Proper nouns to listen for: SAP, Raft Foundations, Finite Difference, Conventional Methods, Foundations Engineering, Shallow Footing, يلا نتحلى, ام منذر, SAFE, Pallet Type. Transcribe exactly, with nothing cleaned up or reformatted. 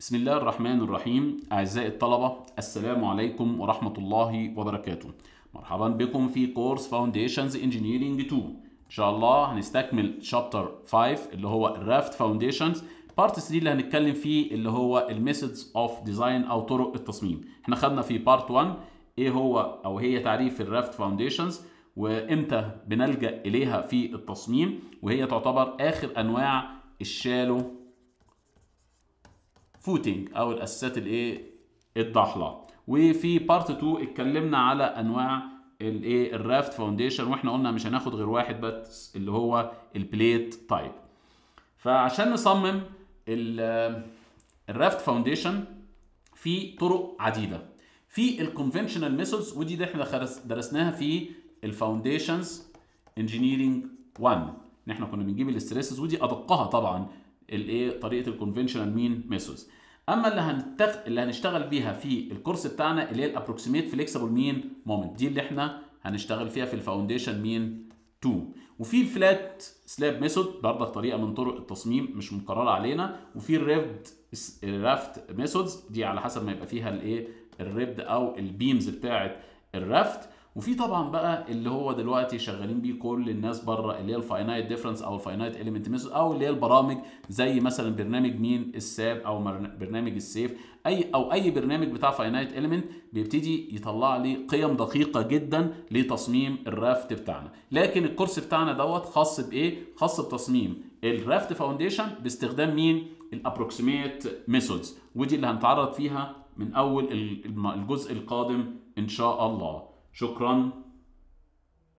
بسم الله الرحمن الرحيم. أعزائي الطلبة، السلام عليكم ورحمة الله وبركاته. مرحبا بكم في كورس Foundations Engineering اتنين. إن شاء الله هنستكمل شابتر خمسة اللي هو Raft Foundations. بارت ثلاثة اللي هنتكلم فيه اللي هو Methods of Design أو طرق التصميم. احنا خدنا في بارت واحد إيه هو أو هي تعريف Raft Foundations وإمتى بنلجأ إليها في التصميم، وهي تعتبر آخر أنواع الشالو فوتينج او الاساسات الايه الضاحله. وفي بارت اتنين اتكلمنا على انواع الايه الرافت فاونديشن، واحنا قلنا مش هناخد غير واحد بس اللي هو البليت تايب. فعشان نصمم الرافت فاونديشن في طرق عديده، في الكونفنشنال ميثودز، ودي احنا درسناها في الفاونديشنز انجينيرنج واحد، ان احنا كنا بنجيب الاستريسز ودي ادقها طبعا الايه طريقه الكونفنشنال مين ميثودز. اما اللي هنتخ... اللي هنشتغل بيها في الكورس بتاعنا اللي هي الابروكسيميت فليكسبل مين مومنت، دي اللي احنا هنشتغل فيها في الفاونديشن مين اتنين. وفي الفلات سلاب ميثود برضه طريقه من طرق التصميم مش مكرره علينا. وفي الريفد الرافت ميثودز دي على حسب ما يبقى فيها الايه الريفد او البيمز بتاعه الرافت. وفي طبعا بقى اللي هو دلوقتي شغالين بيه كل الناس بره اللي هي الفاينايت ديفرنس او الفاينايت اليمنت ميثود، او اللي هي البرامج زي مثلا برنامج مين الساب او برنامج السيف، اي او اي برنامج بتاع فاينايت اليمنت بيبتدي يطلع لي قيم دقيقه جدا لتصميم الرافت بتاعنا. لكن الكورس بتاعنا دوت خاص بايه؟ خاص بتصميم الرافت فاونديشن باستخدام مين الابروكسيميت ميثودز، ودي اللي هنتعرض فيها من اول الجزء القادم ان شاء الله. شكراً.